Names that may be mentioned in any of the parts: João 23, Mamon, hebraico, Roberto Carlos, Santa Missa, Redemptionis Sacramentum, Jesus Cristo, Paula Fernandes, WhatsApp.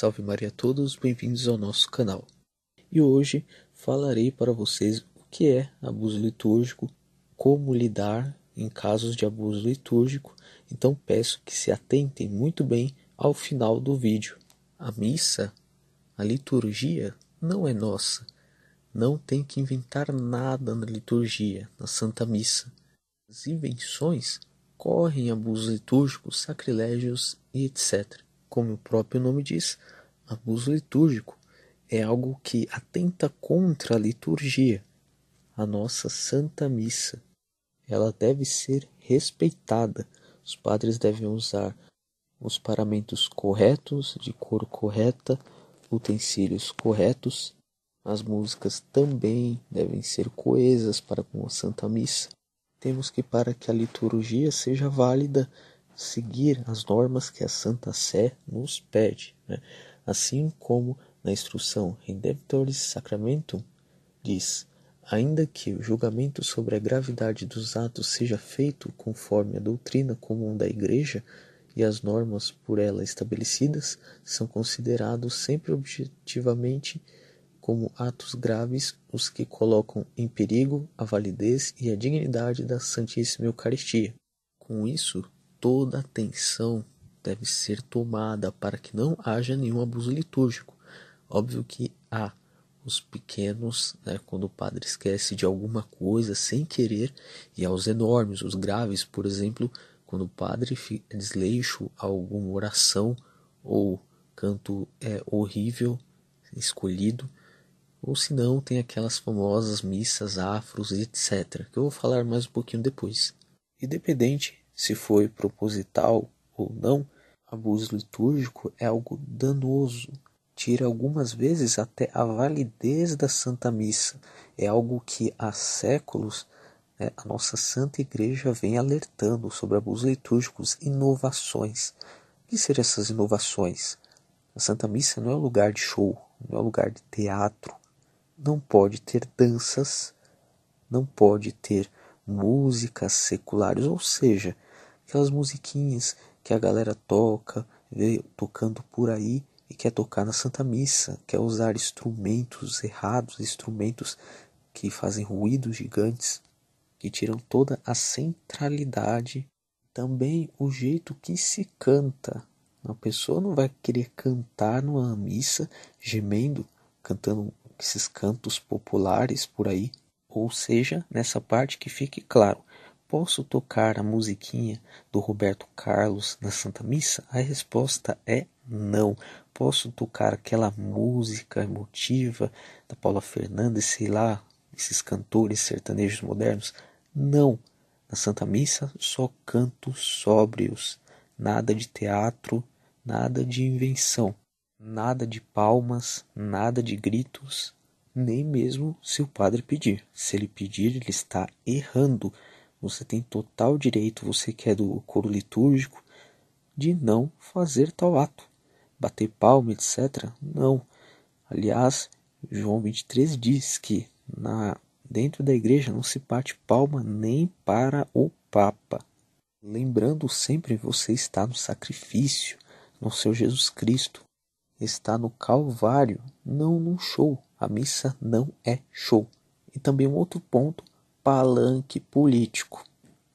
Salve Maria a todos, bem-vindos ao nosso canal. E hoje falarei para vocês o que é abuso litúrgico, como lidar em casos de abuso litúrgico, então peço que se atentem muito bem ao final do vídeo. A missa, a liturgia, não é nossa. Não tem que inventar nada na liturgia, na Santa Missa. As invenções correm abusos litúrgicos, sacrilégios e etc. Como o próprio nome diz, abuso litúrgico é algo que atenta contra a liturgia. A nossa Santa Missa, ela deve ser respeitada. Os padres devem usar os paramentos corretos, de cor correta, utensílios corretos. As músicas também devem ser coesas para com a Santa Missa. Temos que, para que a liturgia seja válida, seguir as normas que a Santa Sé nos pede, né? Assim como na instrução Redemptionis Sacramentum diz: ainda que o julgamento sobre a gravidade dos atos seja feito conforme a doutrina comum da Igreja e as normas por ela estabelecidas, são considerados sempre objetivamente como atos graves os que colocam em perigo a validez e a dignidade da Santíssima Eucaristia. Com isso, toda atenção deve ser tomada para que não haja nenhum abuso litúrgico. Óbvio que há os pequenos, né, quando o padre esquece de alguma coisa sem querer, e há os enormes, os graves, por exemplo, quando o padre fica desleixo a alguma oração ou canto horrível, escolhido, ou se não, tem aquelas famosas missas afros, etc., que eu vou falar mais um pouquinho depois. Independente se foi proposital ou não, abuso litúrgico é algo danoso. Tira algumas vezes até a validez da Santa Missa. É algo que há séculos, né, a nossa Santa Igreja vem alertando sobre abusos litúrgicos, inovações. O que seriam essas inovações? A Santa Missa não é um lugar de show, não é um lugar de teatro. Não pode ter danças, não pode ter músicas seculares, ou seja, aquelas musiquinhas que a galera toca, vê tocando por aí e quer tocar na Santa Missa, quer usar instrumentos errados, instrumentos que fazem ruídos gigantes, que tiram toda a centralidade. Também o jeito que se canta. Uma pessoa não vai querer cantar numa missa gemendo, cantando esses cantos populares por aí. Ou seja, nessa parte que fique claro, posso tocar a musiquinha do Roberto Carlos na Santa Missa? A resposta é não. Posso tocar aquela música emotiva da Paula Fernandes, sei lá, esses cantores sertanejos modernos? Não. Na Santa Missa, só cantos sóbrios. Nada de teatro, nada de invenção, nada de palmas, nada de gritos. Nem mesmo se o padre pedir. Se ele pedir, ele está errando. Você tem total direito, você que é do coro litúrgico, de não fazer tal ato. Bater palma, etc. Não. Aliás, João 23 diz que dentro da igreja não se bate palma nem para o Papa. Lembrando sempre, você está no sacrifício, no seu Jesus Cristo. Está no Calvário, não num show. A missa não é show. E também um outro ponto, palanque político.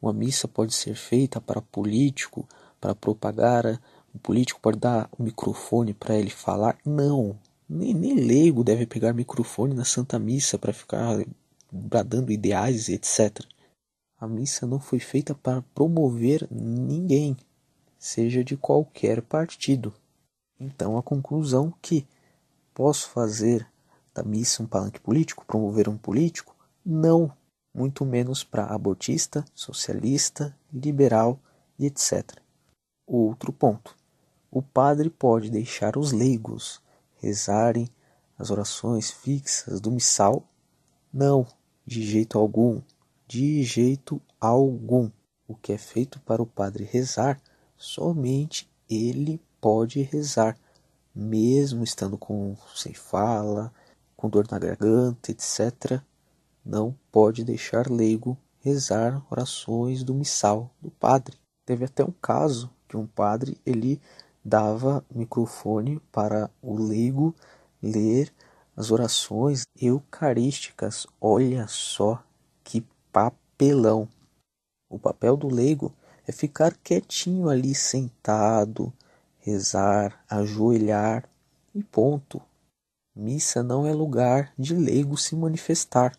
Uma missa pode ser feita para político, para propagar, o político pode dar um microfone para ele falar. Não, nem leigo deve pegar microfone na Santa Missa para ficar bradando ideais, etc. A missa não foi feita para promover ninguém, seja de qualquer partido. Então a conclusão que posso fazer da missa um palanque político, promover um político? Não, muito menos para abortista, socialista, liberal e etc. Outro ponto, o padre pode deixar os leigos rezarem as orações fixas do missal? Não, de jeito algum, de jeito algum. O que é feito para o padre rezar, somente ele pode rezar, mesmo estando sem fala, com dor na garganta, etc. Não pode deixar leigo rezar orações do missal do padre. Teve até um caso que um padre, ele dava microfone para o leigo ler as orações eucarísticas. Olha só que papelão! O papel do leigo é ficar quietinho ali, sentado, rezar, ajoelhar e ponto. Missa não é lugar de leigo se manifestar.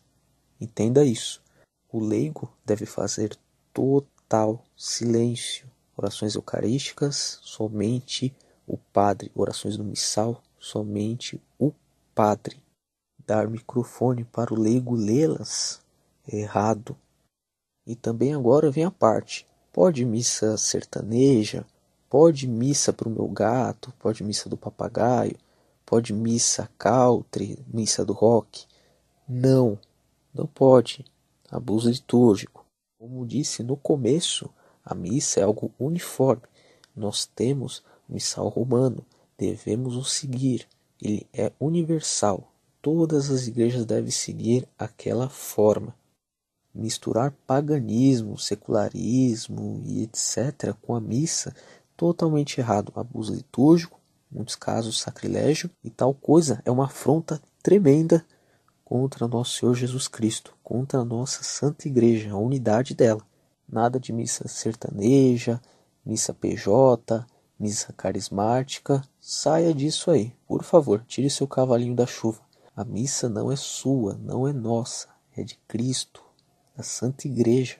Entenda isso. O leigo deve fazer total silêncio. Orações eucarísticas, somente o padre. Orações do missal, somente o padre. Dar microfone para o leigo lê-las, errado. E também agora vem a parte. Pode missa sertaneja, pode missa para o meu gato, pode missa do papagaio, pode missa country, missa do rock. Não, não pode. Abuso litúrgico. Como disse no começo, a missa é algo uniforme. Nós temos o missal romano, devemos o seguir. Ele é universal. Todas as igrejas devem seguir aquela forma. Misturar paganismo, secularismo e etc. com a missa, totalmente errado. Abuso litúrgico, em muitos casos sacrilégio, e tal coisa é uma afronta tremenda contra nosso Senhor Jesus Cristo, contra a nossa Santa Igreja, a unidade dela. Nada de missa sertaneja, missa PJ, missa carismática. Saia disso aí, por favor, tire seu cavalinho da chuva. A missa não é sua, não é nossa, é de Cristo. A Santa Igreja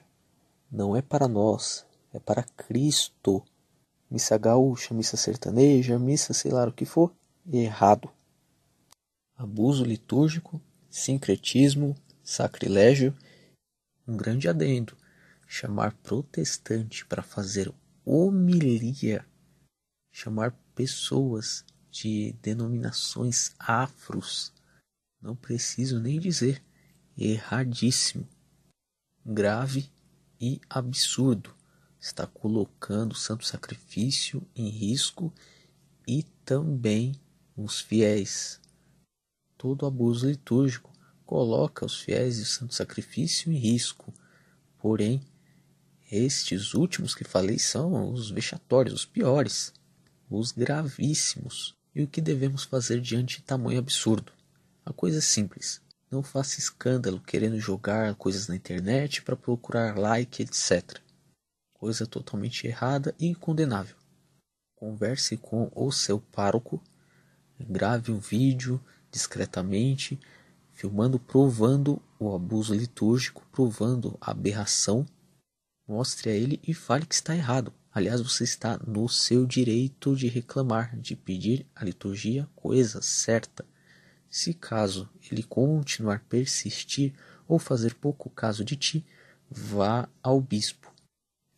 não é para nós, é para Cristo. Missa gaúcha, missa sertaneja, missa sei lá o que for, errado. Abuso litúrgico, sincretismo, sacrilégio. Um grande adendo: chamar protestante para fazer homilia, chamar pessoas de denominações afros, não preciso nem dizer, erradíssimo. Grave e absurdo, está colocando o santo sacrifício em risco e também os fiéis. Todo abuso litúrgico coloca os fiéis e o santo sacrifício em risco, porém, estes últimos que falei são os vexatórios, os piores, os gravíssimos. E o que devemos fazer diante de tamanho absurdo? A coisa é simples. Não faça escândalo querendo jogar coisas na internet para procurar like, etc. Coisa totalmente errada e condenável. Converse com o seu pároco, grave um vídeo discretamente, filmando, provando o abuso litúrgico, provando a aberração. Mostre a ele e fale que está errado. Aliás, você está no seu direito de reclamar, de pedir à liturgia coisa certa. Se caso ele continuar, persistir ou fazer pouco caso de ti, vá ao bispo.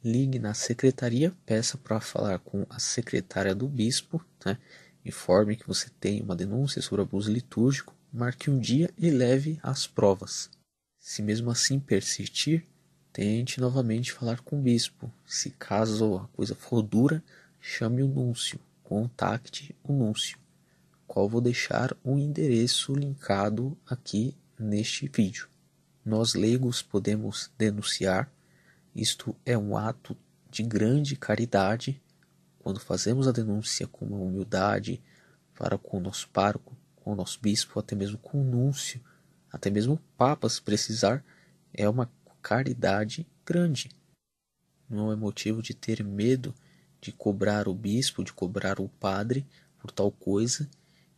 Ligue na secretaria, peça para falar com a secretária do bispo, né? Informe que você tem uma denúncia sobre abuso litúrgico, marque um dia e leve as provas. Se mesmo assim persistir, tente novamente falar com o bispo. Se caso a coisa for dura, chame o núncio, contacte o núncio, qual vou deixar um endereço linkado aqui neste vídeo. Nós leigos podemos denunciar, isto é um ato de grande caridade, quando fazemos a denúncia com uma humildade para com o nosso pároco, com o nosso bispo, até mesmo com o núncio, até mesmo o papa se precisar, é uma caridade grande. Não é motivo de ter medo de cobrar o bispo, de cobrar o padre por tal coisa.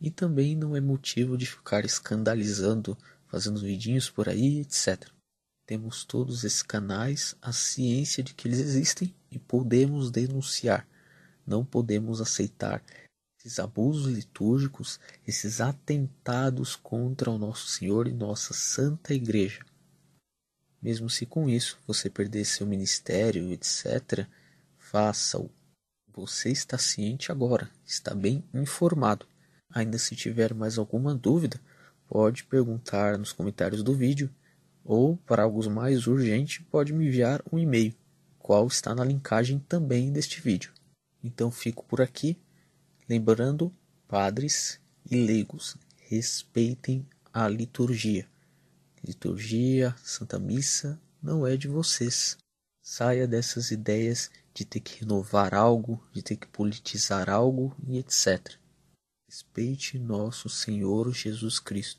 E também não é motivo de ficar escandalizando, fazendo vidinhos por aí, etc. Temos todos esses canais, a ciência de que eles existem e podemos denunciar. Não podemos aceitar esses abusos litúrgicos, esses atentados contra o nosso Senhor e nossa Santa Igreja. Mesmo se com isso você perder seu ministério, etc., faça-o. Você está ciente agora, está bem informado. Ainda se tiver mais alguma dúvida, pode perguntar nos comentários do vídeo ou, para algo mais urgente, pode me enviar um e-mail, qual está na linkagem também deste vídeo. Então fico por aqui, lembrando, padres e leigos, respeitem a liturgia. Liturgia, Santa Missa, não é de vocês. Saia dessas ideias de ter que renovar algo, de ter que politizar algo e etc. Respeite nosso Senhor Jesus Cristo.